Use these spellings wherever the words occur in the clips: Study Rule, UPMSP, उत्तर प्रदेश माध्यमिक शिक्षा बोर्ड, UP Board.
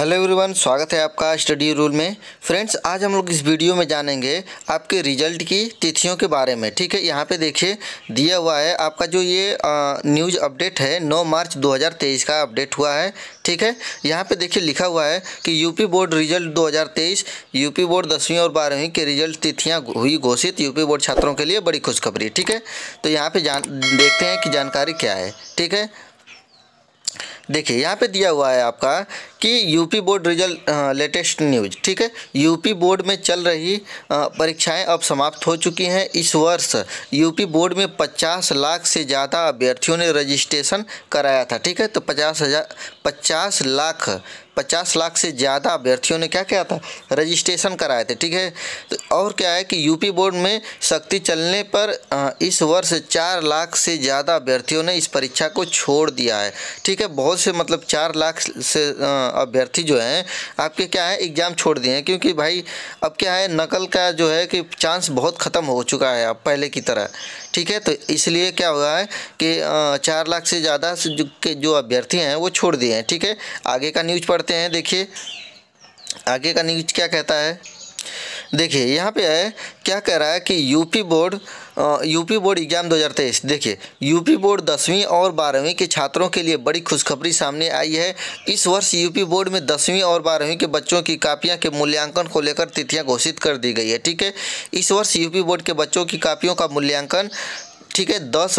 Hello everyone, स्वागत है आपका स्टडी रूल में। फ्रेंड्स, आज हम लोग इस वीडियो में जानेंगे आपके रिजल्ट की तिथियों के बारे में। ठीक है, यहाँ पे देखिए दिया हुआ है आपका जो ये न्यूज़ अपडेट है 9 मार्च 2023 का अपडेट हुआ है। ठीक है, यहाँ पे देखिए लिखा हुआ है कि UP board result 2023, UP board 10वीं और 12वीं के रिजल्ट तिथियाँ हुई घोषित, यूपी बोर्ड छात्रों के लिए बड़ी खुशखबरी। ठीक है, तो यहाँ पे देखते हैं कि जानकारी क्या है। ठीक है, देखिए यहाँ पे दिया हुआ है आपका कि UP board result latest news. ठीक है, यूपी बोर्ड में चल रही परीक्षाएं अब समाप्त हो चुकी हैं। इस वर्ष यूपी बोर्ड में 50 लाख से ज़्यादा अभ्यर्थियों ने रजिस्ट्रेशन कराया था। ठीक है, तो 50 लाख से ज़्यादा अभ्यर्थियों ने क्या किया था, रजिस्ट्रेशन कराए थे। ठीक है, तो और क्या है कि यूपी बोर्ड में सख्ती चलने पर इस वर्ष 4 लाख से ज़्यादा अभ्यर्थियों ने इस परीक्षा को छोड़ दिया है। ठीक है, बहुत से मतलब 4 लाख से अभ्यर्थी जो हैं आपके क्या है एग्ज़ाम छोड़ दिए हैं, क्योंकि भाई अब क्या है नकल का जो है कि चांस बहुत ख़त्म हो चुका है अब पहले की तरह। ठीक है, तो इसलिए क्या हुआ है कि 4 लाख से ज़्यादा के जो अभ्यर्थी हैं वो छोड़ दिए हैं। ठीक है, आगे का न्यूज़ पढ़ते हैं। देखिए आगे का न्यूज़ क्या कहता है। देखिए यहाँ पे है क्या कह रहा है कि यूपी बोर्ड एग्ज़ाम 2023। देखिए यूपी बोर्ड 10वीं और 12वीं के छात्रों के लिए बड़ी खुशखबरी सामने आई है। इस वर्ष यूपी बोर्ड में 10वीं और 12वीं के बच्चों की कापियां के मूल्यांकन को लेकर तिथियां घोषित कर दी गई है। ठीक है, इस वर्ष यूपी बोर्ड के बच्चों की कापियों का मूल्यांकन ठीक है 10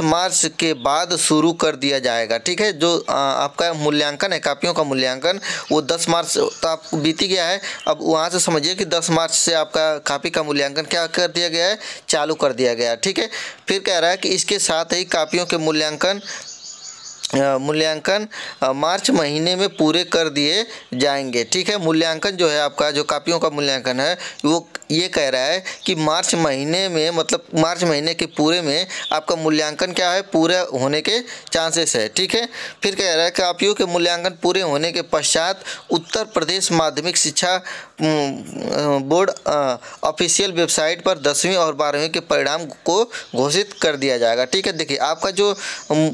मार्च के बाद शुरू कर दिया जाएगा। ठीक है, जो आपका मूल्यांकन है, कापियों का मूल्यांकन वो 10 मार्च तो आप बीती गया है। अब वहाँ से समझिए कि 10 मार्च से आपका कापी का मूल्यांकन क्या कर दिया गया है, चालू कर दिया गया है। ठीक है, फिर कह रहा है कि इसके साथ ही कापियों के मूल्यांकन मार्च महीने में पूरे कर दिए जाएंगे। ठीक है, मूल्यांकन जो है आपका जो कापियों का मूल्यांकन है वो ये कह रहा है कि मार्च महीने में मतलब मार्च महीने के पूरे में आपका मूल्यांकन क्या है पूरा होने के चांसेस है। ठीक है, फिर कह रहा है कि कापियों के मूल्यांकन पूरे होने के पश्चात उत्तर प्रदेश माध्यमिक शिक्षा बोर्ड ऑफिशियल वेबसाइट पर 10वीं और 12वीं के परिणाम को घोषित कर दिया जाएगा। ठीक है, देखिए आपका जो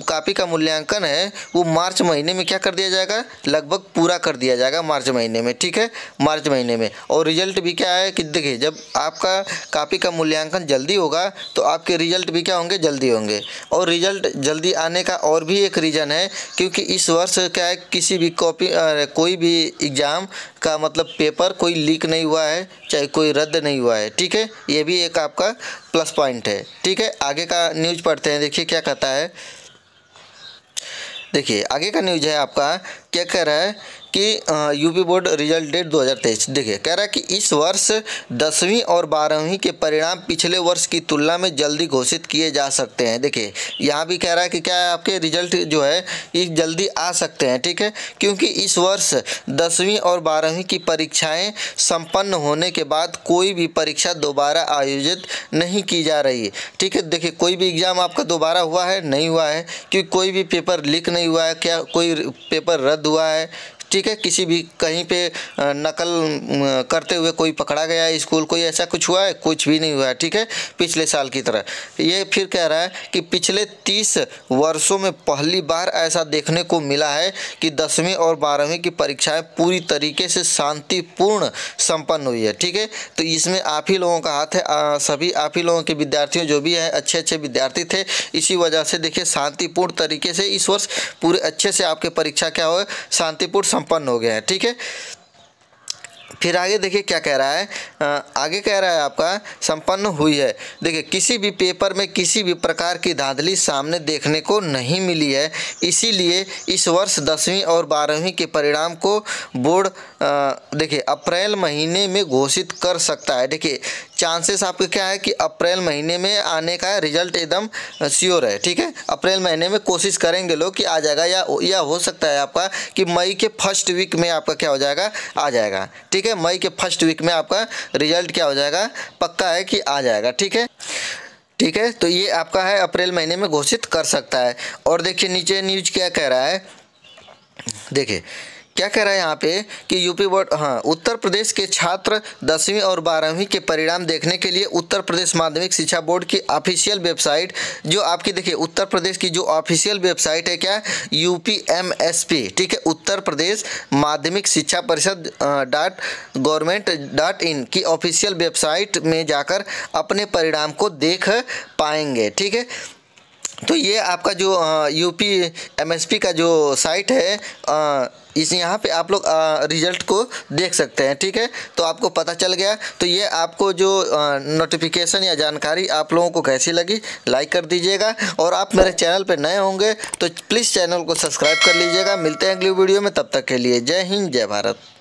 कापी का मूल्यांकन है वो मार्च महीने में क्या कर दिया जाएगा, लगभग पूरा कर दिया जाएगा मार्च महीने में। ठीक है, मार्च महीने में। और रिजल्ट भी क्या है कि देखिए जब आपका कापी का मूल्यांकन जल्दी होगा तो आपके रिजल्ट भी क्या होंगे, जल्दी होंगे। और रिजल्ट जल्दी आने का और भी एक रीज़न है, क्योंकि इस वर्ष क्या है किसी भी कोई भी एग्ज़ाम का मतलब पेपर कोई लीक नहीं हुआ है, चाहे कोई रद्द नहीं हुआ है। ठीक है, ये भी एक आपका प्लस पॉइंट है। ठीक है, आगे का न्यूज़ पढ़ते हैं। देखिए क्या कहता है। देखिए आगे का न्यूज़ है आपका क्या कह रहा है कि यूपी बोर्ड रिजल्ट डेट 2023। देखिए कह रहा है कि इस वर्ष 10वीं और 12वीं के परिणाम पिछले वर्ष की तुलना में जल्दी घोषित किए जा सकते हैं। देखिए यहाँ भी कह रहा है कि क्या है आपके रिजल्ट जो है ये जल्दी आ सकते हैं। ठीक है, क्योंकि इस वर्ष 10वीं और 12वीं की परीक्षाएं संपन्न होने के बाद कोई भी परीक्षा दोबारा आयोजित नहीं की जा रही है। ठीक है, देखिए कोई भी एग्ज़ाम आपका दोबारा हुआ है नहीं हुआ है, क्योंकि कोई भी पेपर लीक नहीं हुआ है, क्या कोई पेपर रद्द हुआ है। ठीक है, किसी भी कहीं पे नकल करते हुए कोई पकड़ा गया है स्कूल, कोई ऐसा कुछ हुआ है, कुछ भी नहीं हुआ है। ठीक है, पिछले साल की तरह। ये फिर कह रहा है कि पिछले 30 वर्षों में पहली बार ऐसा देखने को मिला है कि 10वीं और 12वीं की परीक्षाएं पूरी तरीके से शांतिपूर्ण संपन्न हुई है। ठीक है, तो इसमें आप ही लोगों का हाथ है, सभी आप ही लोगों के विद्यार्थियों जो भी हैं अच्छे अच्छे विद्यार्थी थे, इसी वजह से देखिए शांतिपूर्ण तरीके से इस वर्ष पूरे अच्छे से आपके परीक्षा क्या हो शांतिपूर्ण संपन्न हो गया है। ठीक है, फिर आगे देखिए क्या कह रहा है। आगे कह रहा है आपका संपन्न हुई है। देखिए किसी भी पेपर में किसी भी प्रकार की धांधली सामने देखने को नहीं मिली है, इसीलिए इस वर्ष 10वीं और 12वीं के परिणाम को बोर्ड देखिए अप्रैल महीने में घोषित कर सकता है। देखिए चांसेस आपके क्या है कि अप्रैल महीने में आने का रिजल्ट एकदम श्योर है। ठीक है, अप्रैल महीने में कोशिश करेंगे लोग कि आ जाएगा, या हो सकता है आपका कि मई के फर्स्ट वीक में आपका क्या हो जाएगा, आ जाएगा। ठीक है, मई के फर्स्ट वीक में आपका रिजल्ट क्या हो जाएगा, पक्का है कि आ जाएगा। ठीक है, ठीक है, तो ये आपका है अप्रैल महीने में घोषित कर सकता है। और देखिए नीचे न्यूज़ क्या कह रहा है। देखिए क्या कह रहा है यहाँ पे कि यूपी बोर्ड उत्तर प्रदेश के छात्र 10वीं और 12वीं के परिणाम देखने के लिए उत्तर प्रदेश माध्यमिक शिक्षा बोर्ड की ऑफिशियल वेबसाइट, जो आपकी देखिए उत्तर प्रदेश की जो ऑफिशियल वेबसाइट है क्या UPMSP, ठीक है, उत्तर प्रदेश माध्यमिक शिक्षा परिषद .gov.in की ऑफिशियल वेबसाइट में जाकर अपने परिणाम को देख पाएंगे, ठीक है। तो ये आपका जो UPMSP का जो साइट है इस यहाँ पे आप लोग रिजल्ट को देख सकते हैं, ठीक है। तो आपको पता चल गया। तो ये आपको जो नोटिफिकेशन या जानकारी आप लोगों को कैसी लगी, लाइक कर दीजिएगा, और आप मेरे चैनल पे नए होंगे तो प्लीज़ चैनल को सब्सक्राइब कर लीजिएगा। मिलते हैं अगली वीडियो में, तब तक के लिए जय हिंद, जय भारत।